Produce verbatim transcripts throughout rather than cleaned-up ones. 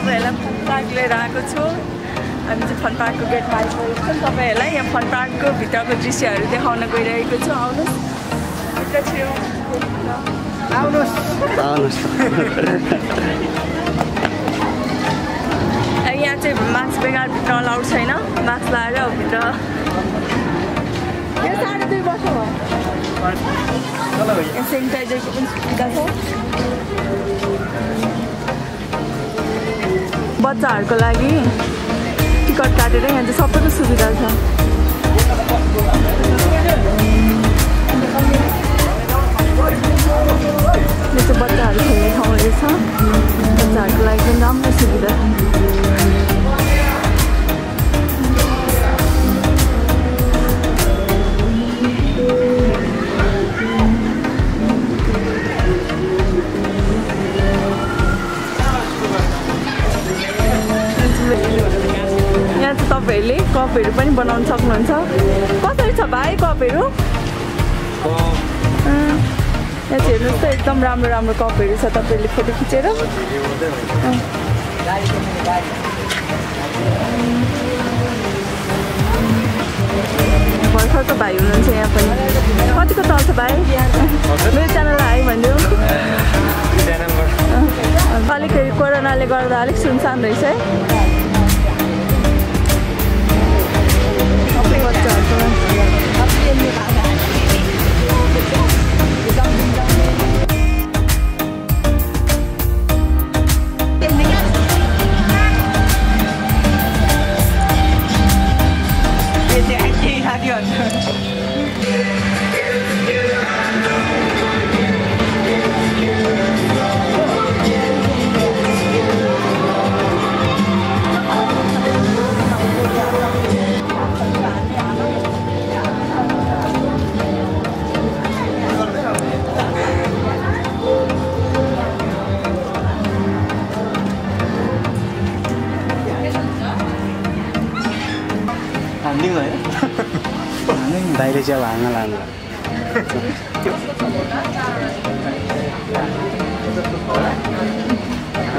तपाईहरुलाई fun park लिएर आएको छु हामी चाहिँ फन पार्कको गेट पास भइसक्यो तपाईहरुलाई यहाँ फन पार्कको भित्रको दृश्यहरु देखाउन गइरहेको छु आउनुस् भित्र छिउ आउनुस् आउनुस् यहाँ चाहिँ मास्क बेगार भित्र अलाउड छैन मास्क लाएर भित्र यो साढे दुई वर्ष हो चलो यो सेनिटाइजरको पनि सुविधा छ बच्चाहरुको लागि टिकट काटेर यहाँ चाहिँ सबैको सुविधा छ यो चाहिँ बच्चाहरु खेल्ने ठाउँ रहेछ बच्चाहरुको लागि पनि राम्रो सुविधा तपाईहरुले कपहरु पनि बनाउन सक्नुहुन्छ कसरी छ भाइ कपहरु कप ए हेर्नुस् त एकदम राम्रो राम्रो कपहरु छ तपाईहरुले फोटो खिचेर भर्खरको भाइ हुनुहुन्छ यहाँ पनि कतिको तल छ भाइ मेरो च्यानललाई हाई भन्दियौ अलिकति कोरोनाले गर्दा अलिक सुनसान रहेछ है बाहिर चाहिँ हाल्न लानु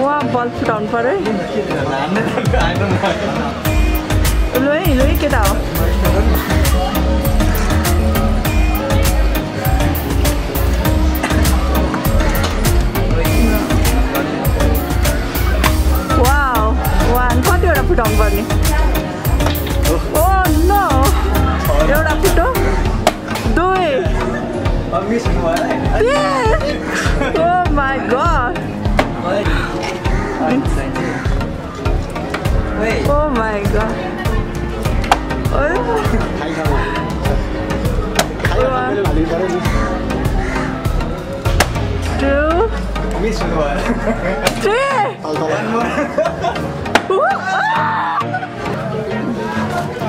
वा बल फुटाउनु पर्यो लु है लु है केटा हो वा वान कतिवटा फुटाउनु पर्ने ओ नो एउटा फुटो दुई oh my god oh my god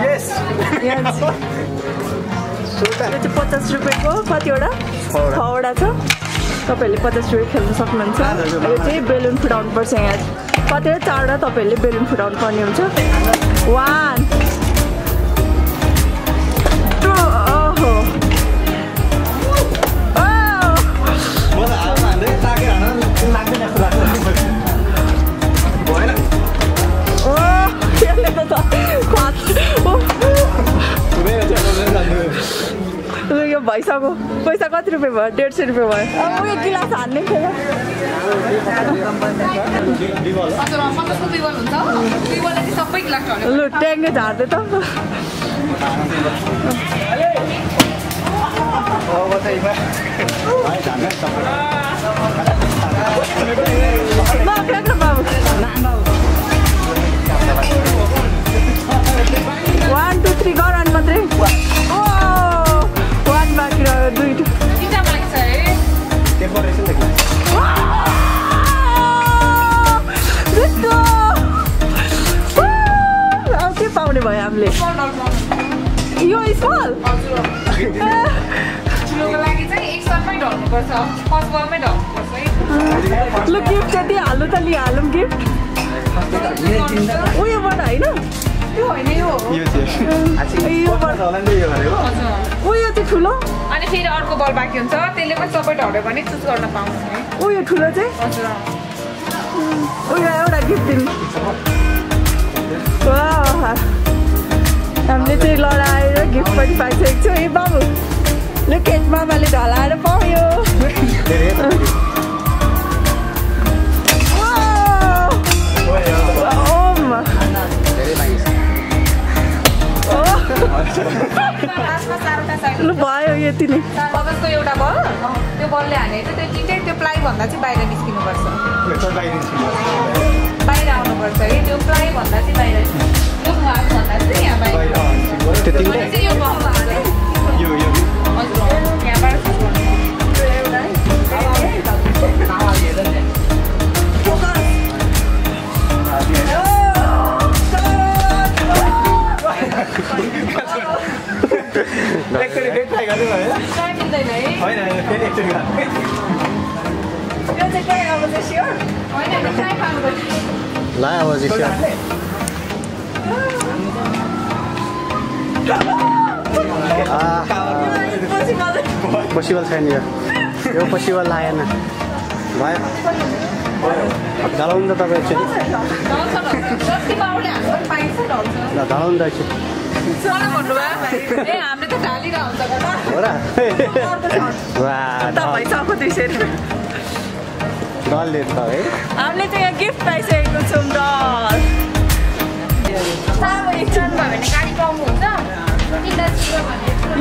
yes It's a potash rupee go, what you order? Four. Topeli potash rupee khelu sakmancha. It's balloon put on per seng. What you order? Topeli balloon put on pani huncha. One, two, oh, oh, oh, यो पैसा को पैसा कति रुपैया भयो एक सय पचास रुपैया भयो अब एक गिलास हान्ने खेल लु ट्याङ्गे झार्दै त वान टू थ्री गर अनि मात्रै Look, gift at the Alutali Alum gift. We were, I know. You knew. You did. You were. We are the Tula. And if you don't go back and saw, they live a supper daughter when it's going to pound. We are Tula. Ora, ora, give them. Wow. हमने तो Laura आया gift पर fight से एक चोई बाबू. Look at mama ले dollar आया for you. Wow. Oh my. Very nice. Oh. लो बायो ये तीन. वापस को ये उड़ा बॉल. त्यो बॉल ले आने तो त्यो चिटे त्यो प्लाई बंदा ची बाहर निस्किनु पर्छ. बाहिर आउनु पर्छ है त्यो फ्लाइ भन्दा चाहिँ बाहिर यो भाग भन्दा चाहिँ यहाँ बाहिर त्यति नै चाहिँ यो भाग भन्दा यो यो हजुर यहाँ बाहिर सुन्नु त्यो एउटा है फोकस एकचोटी बेट फ्लाइ गर्नु भयो टाइम मिल्दैन है हैन हैन एकचोटी यो चाहिँ के हो भने स्योर ला was it? Ah, possible sign here. You possible lion. Why? Down the direction. Down the direction. Hey, I'm the tally down the corner. Doll लेता है। हमने तो यहाँ गिफ्ट पैसे कुछ हम डॉल। सारे इच्छन बाबे ने कारी काम होता।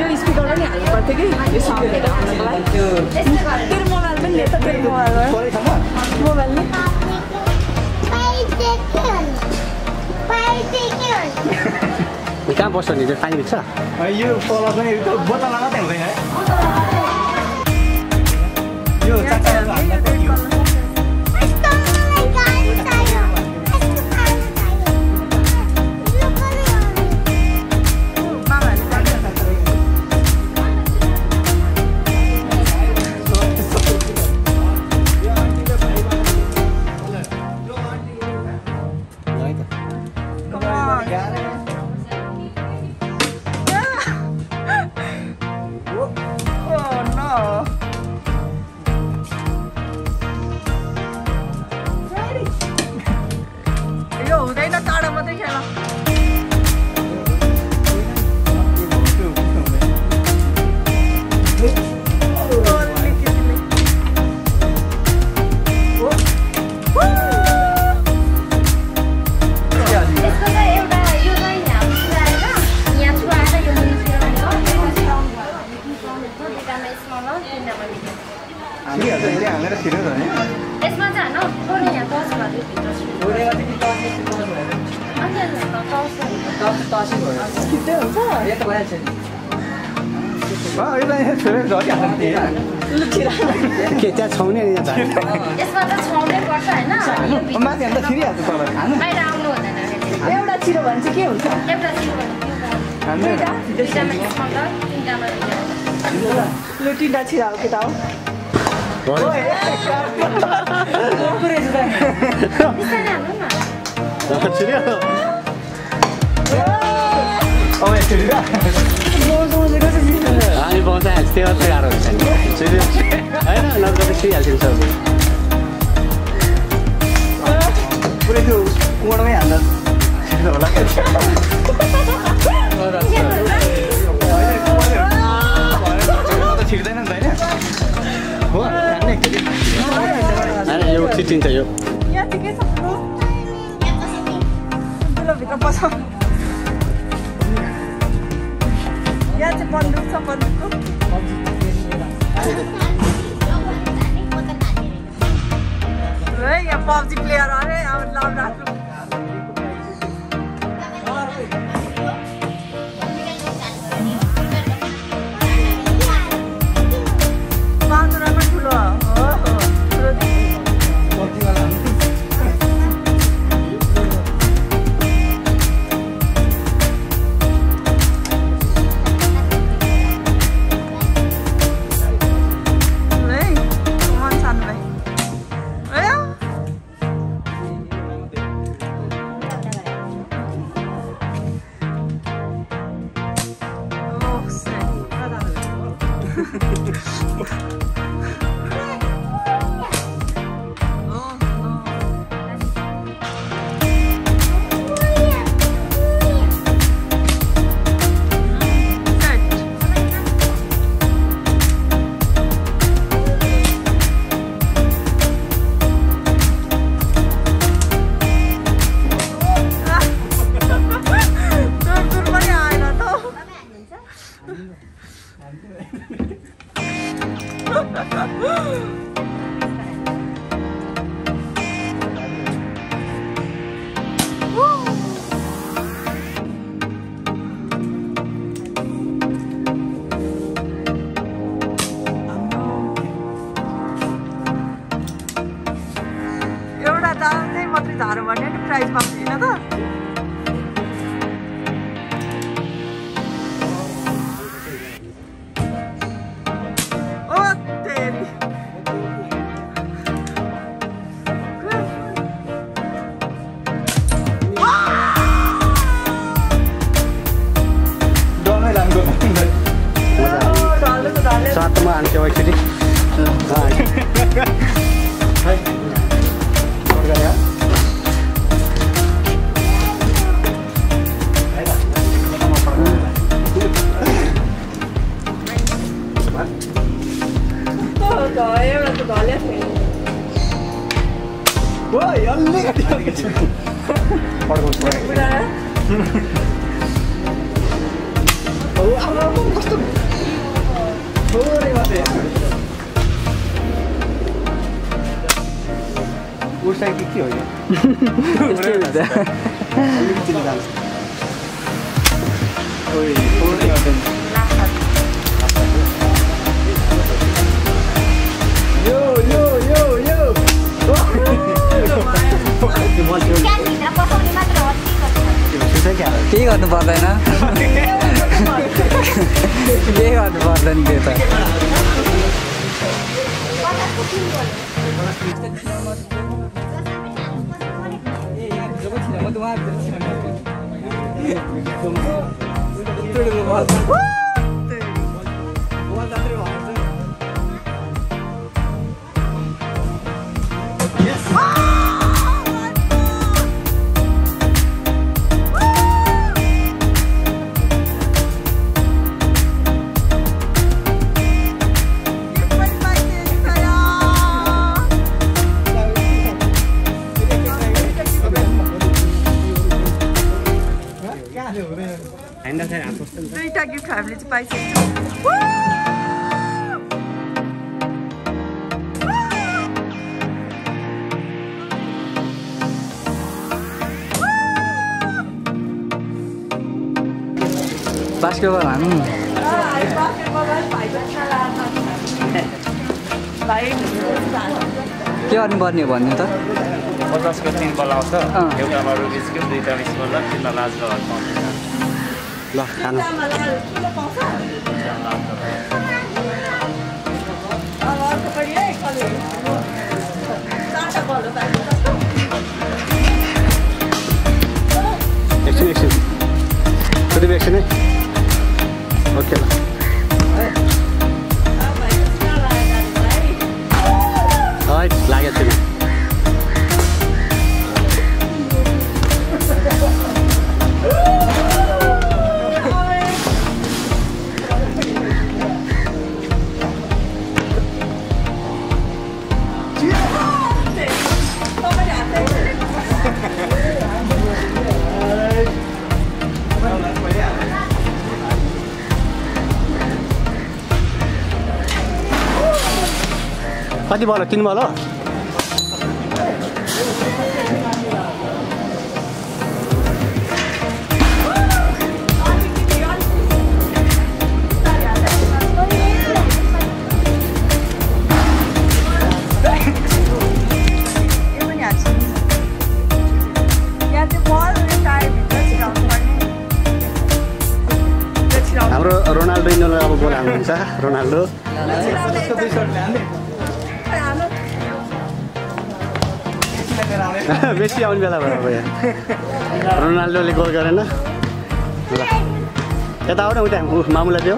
यो स्पीकर वाले आने पर थे कि ये साउंड लेता है ना भाई। तेरे मोबाइल में लेता तेरे मोबाइल में। सॉरी समझ। मोबाइल में। पैसे क्यों? पैसे क्यों? ये काम पोस्ट नहीं जो फाइन बिचा। ये फॉलो करने तो बहुत अलग आते हैं भाई। यो चाचा मात्रै झारो भने नि प्राइस पाउँदिन त ओ तेरी डोले लान्को भन्दै डोले त डोले साथमा आन्थे एकचोटी हाय He got the bother now. He got the bother and get it. You have little bicycle. Basketball, I mean. Basketball, basketball, Look, I Action, action. What is action? Okay. Alright, lag action. Kati ball, tin ball. Ronaldo, Ronaldo. Messi आउने बेला भयो भैया रोनाल्डोले goal गरेन ल यता आउन उता मामुलाई दियो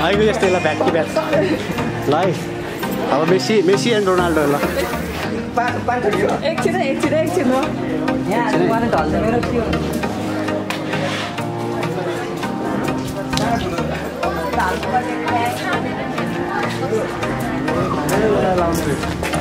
I will just tell a back to back. Life. Our Messi, Messi and Ronaldo. Actually, actually, actually, no. Yeah, I want it all.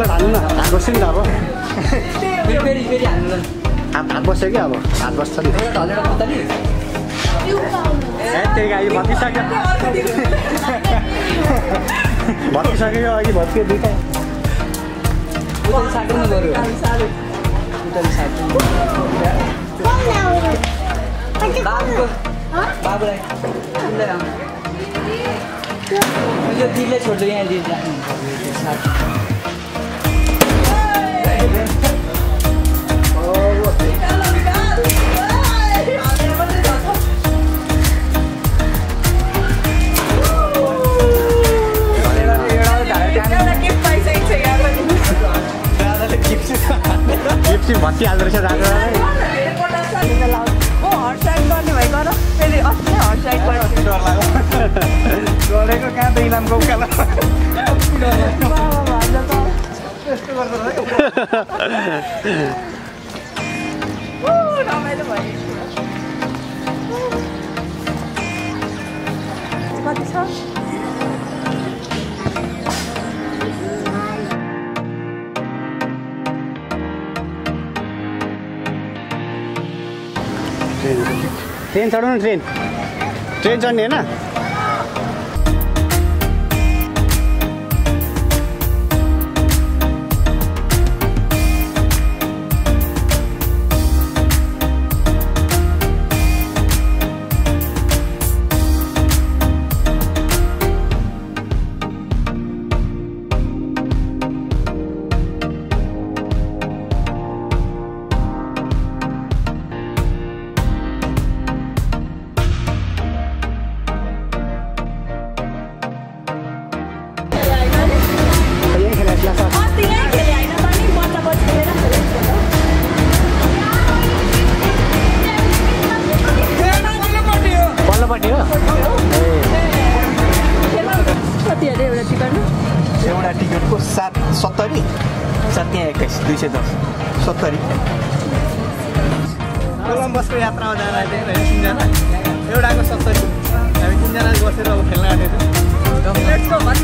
I What's the other side? Oh, outside, don't you? I got a very outside. So I can't be lamb. Oh, no, matter what. What's up? Train, train, train, train, train, na. Columbus ko yatra ho jana hai, rani sinjana. Euta ko seventy. Hami tinjana basera abo khelna aate chha. Let's go man.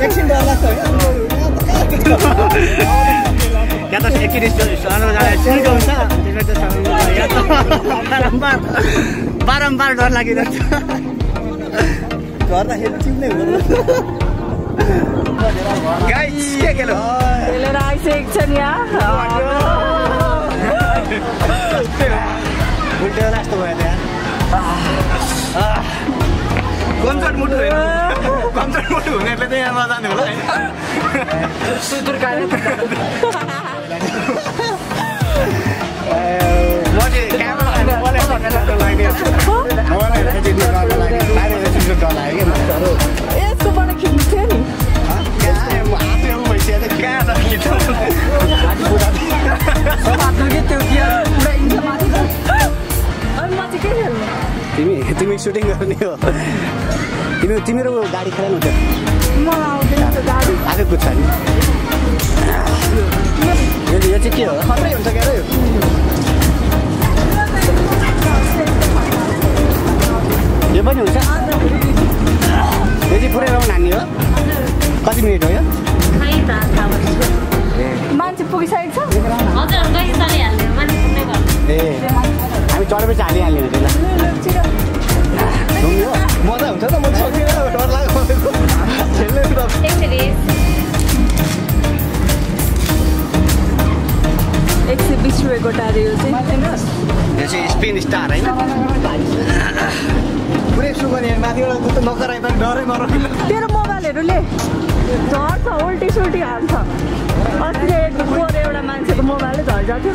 It's in the last やっと駅でしょ、あの、中京さ、やっと、バランバル、バランバルドラギだった。ドラヘルチンネル。ガイチェケロ。エレライセクションや。ウルトララストまで。コンサートも出る。Bantuan mulu, nggak penting yang makan dulu. Tutur kaya. Boleh, kamera ada, boleh pakai satu lagi. Boleh, jadi dua lagi. Lain itu sudah dua lagi. Eh, supaya nak kita ni. Hah? Yang apa yang masih ada kaya tak kita. Sebab lagi tu dia pura India mati tu. Alam mati ke ni? Timi, timi shooting ni tu. तिमी तिम्रो गाडी खराब हुन्छ म आउँदैन त गाडी आज कुछ छैन यो यो चाहिँ के हो खतरै हुन्छ के रे यो पनि हुन्छ यो चाहिँ पुरै राम्रो नानी हो कति मिनेट हो यो खै त थाहा भएछ मान्छे पुगिसकेको छ हजुर गइ चलिहाल्ने मान्छे पुग्ने गर्छ ए हामी चढेपछि हालिहाल्ने हो त्यसलाई मजा हुन्छ त म सकिन डर लाग्यो खेल्ने त एकछिन एक सौ बीस रुपये गोटा यो चाहिँ स्पिन स्टार होइन पुरै सुगनी माथिबाट त नकराइ पनि डरै मराइ तेरो मोबाइलहरूले झर्छ उल्टी सुल्टी हाल्छ अस्ति एउटा मान्छेको मोबाइलै झर्छ थियो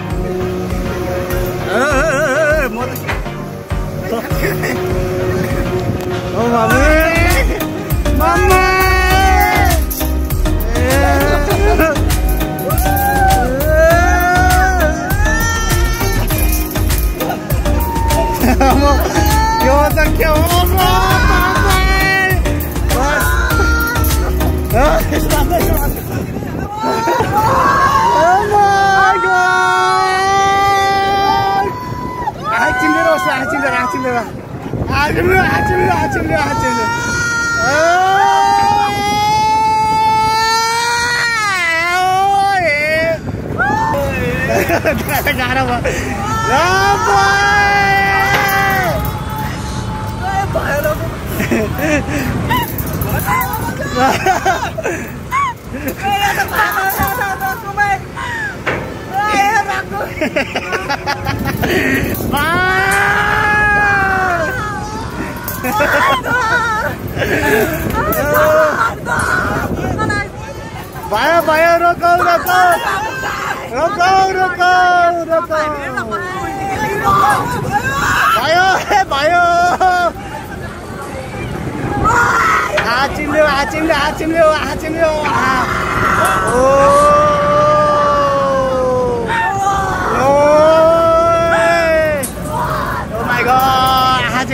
Ah, mora. Oh, mamãe, mamãe. Amor, que outra que outra. Hacim dulu, hacim dulu, hacim dulu, hacim dulu. Oh, eh. Kita cara apa? Apa? Apa hello? Ada apa? Ada apa? Kumai. Eh, bagus. Bye. भाया भाया रोको रोको रोको रोको रोको via via आचिम्ले आचिम्ले आचिम्ले आचिम्ले ओ भाइयो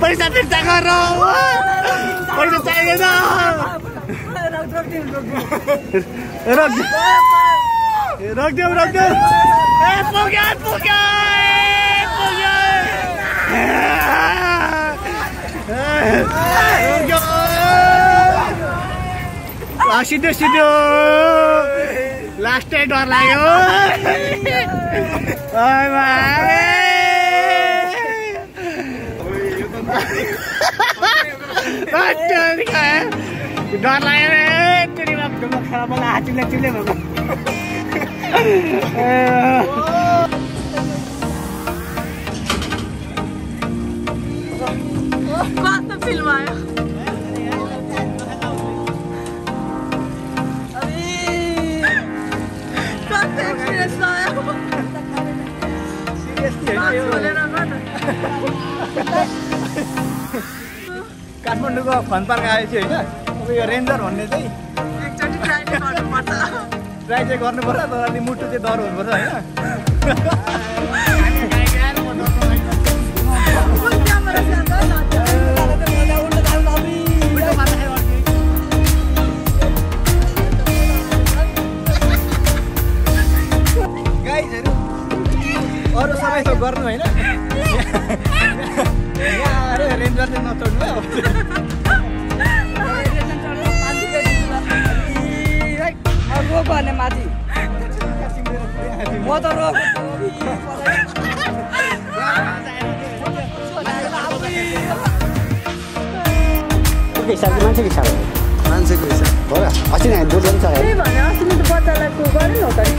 पैसा फिर्ता गर पैसा चाहिँदैन रख दे रख दे रख दे ए पुग्यो पुग्यो पुग्यो पुग्यो आ सिधो सिधो लास्टै डर लाग्यो ओइ भाइ यो त बाटो के डर लाग्यो खराब मलाई हाचिमले चिम्ले भएको Quanto filmar? Quanto experience na época? Mas boleh nampak tak? Kathmandu ko funpar kaya je, na? Kau ranger mana tu? Actually try je korang berasa. Try je korang berasa, tu ada mutu je dor berasa, na? और सब ऐसा करना है ना यार ranger से ना तोड़ना है ranger से तोड़ना माजी के लिए राइट अब वो बने माजी वो तो रोक ओके शादी मानसे की शादी मानसे की शादी बोला अच्छी नहीं दूर लंच आया नहीं बना अच्छी नहीं तो पता लग को करें होता है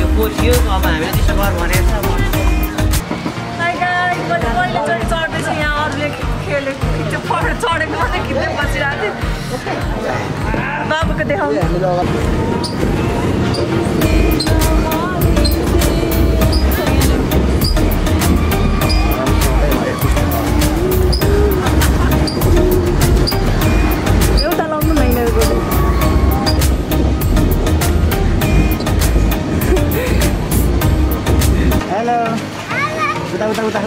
ये पूछियो मामा मैं तो शक्कर बने था बाबू को देखो। ये उतार लाऊं मैं इन्हें बोलूं। हेलो। उतार उतार उतार उतार।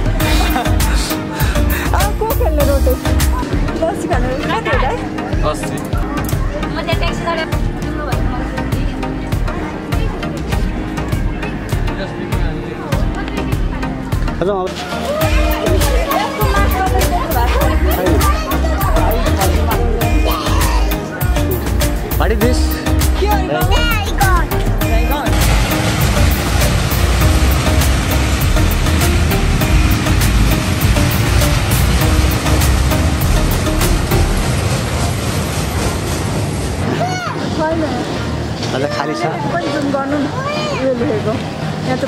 आप को खेलने रोटे. दोस्त खेलने. क्या है? दोस्ती. मत टैक्सी दारे. हेलो आप व्हाट इज दिस क्यों आइकॉन आइकॉन अल्लाह खाली सा अपन जूम गर्नु यो लेखेको यहाँ त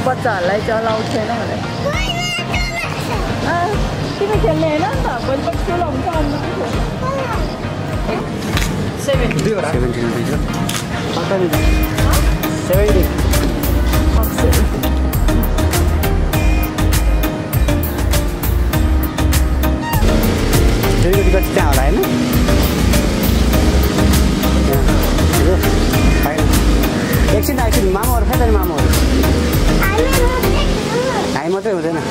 बच्चाहरुलाई चलाउँ छैन भने कितने खेलने हैं ना तब बच्चे क्यों लोग कहाँ सेवेंटी सेवेंटी बीजों पता नहीं सेवेंटी तेरे को दिक्कत क्या हो रहा है ना एक्शन एक्शन मामा और फैशन मामा और टाइम होते होते ना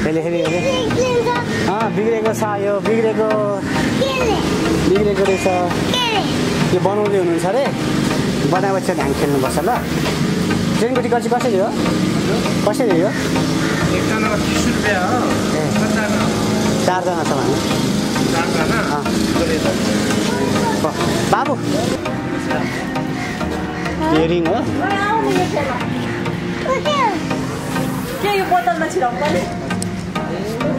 हेले हेले हेले हाँ बिगड़ेगा सायो बिगड़ेगा बिगड़ेगा रेसा ये बनाऊंगी उन्हें सारे बनाए बच्चे ढंग खेलने बस चला ट्रेन को टिकट कौन से दियो कौन से दियो एक तो ना किशुर पे हाँ चार जाना सामान चार जाना हाँ बाबू केरिंग हो क्या ये बोतल में चिराग पड़े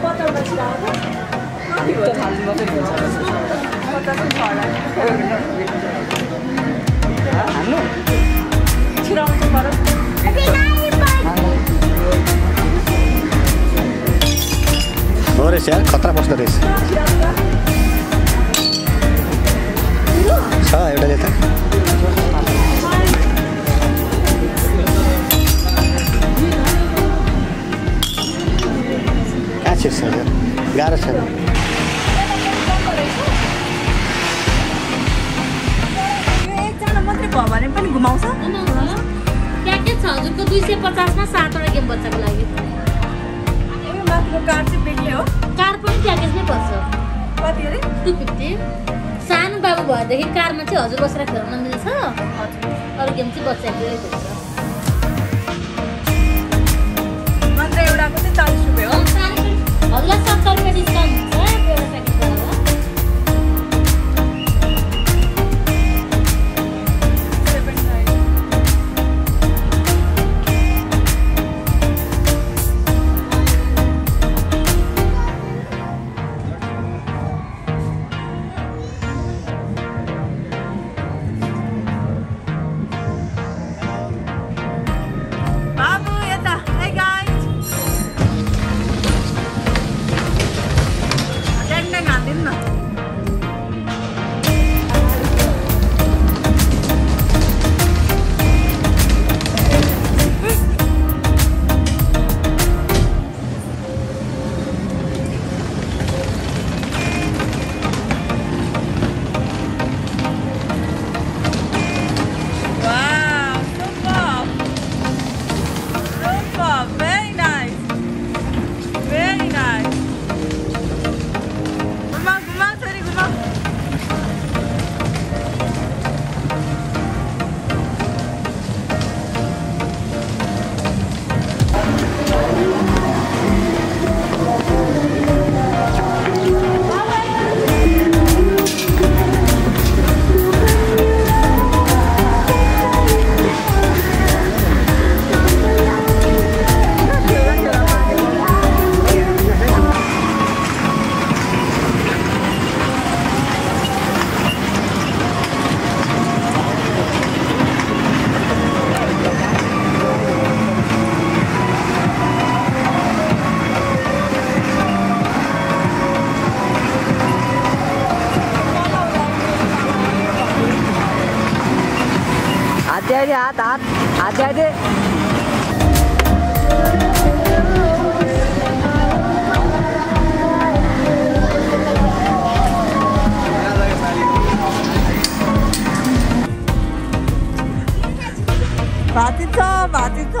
पता मत चलाओ तो हाल में फिर पता तो छोड़ा है आलू चिराग तो बारा अभी नहीं पास और ऐसे खतरा पस्त रेस हाँ ये वाला था Yes, sir. Got it, sir. All the stuff that we discussed, sir, we are talking about. आते हाथ हाथ आते आते Batito, batito.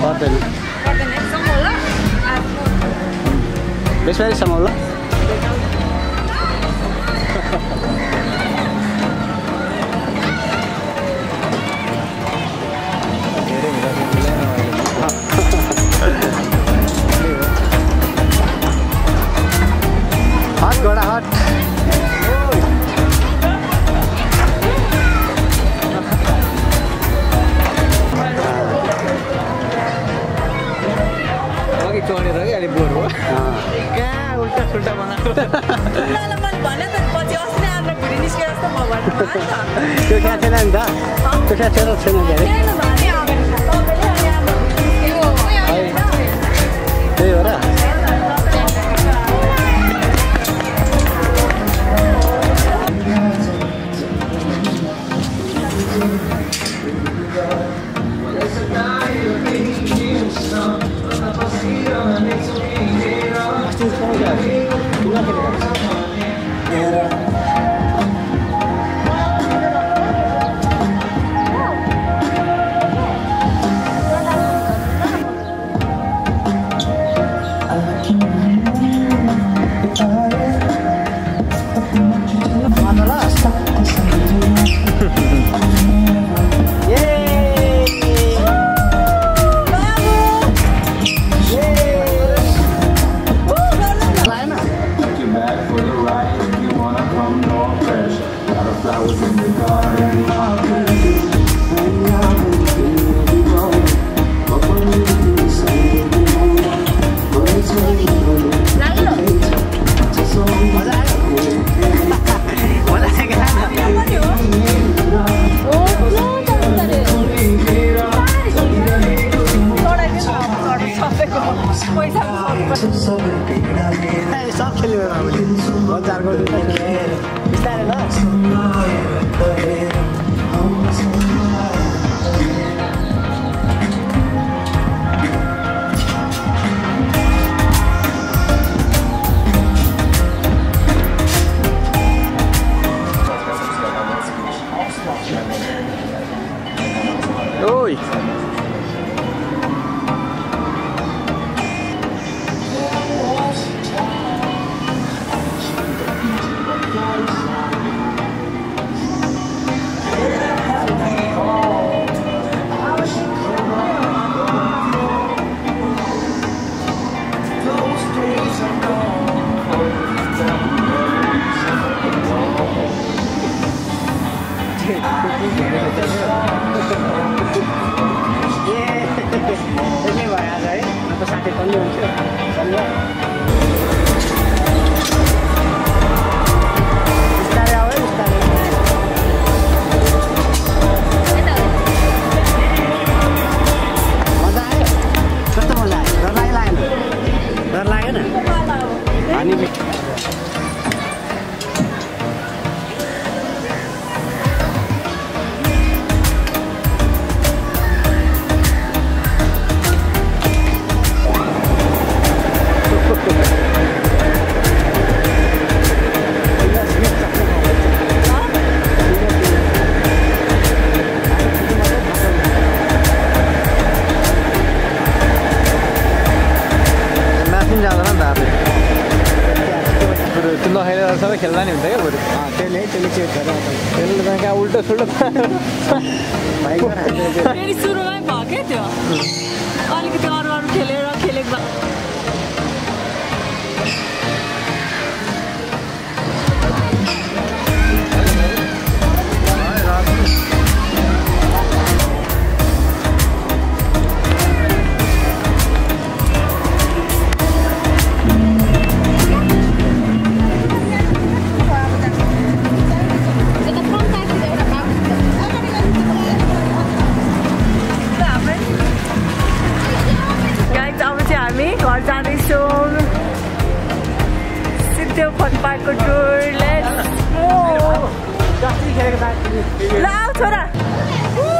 What the next Samola? This one is Samola? Hot, got a hot. त्यो क्या छैन नि त त्यो क्या छैन छैन गरे त्यही हो र Thank you. खेल्दा Let's move! Loud, Tora!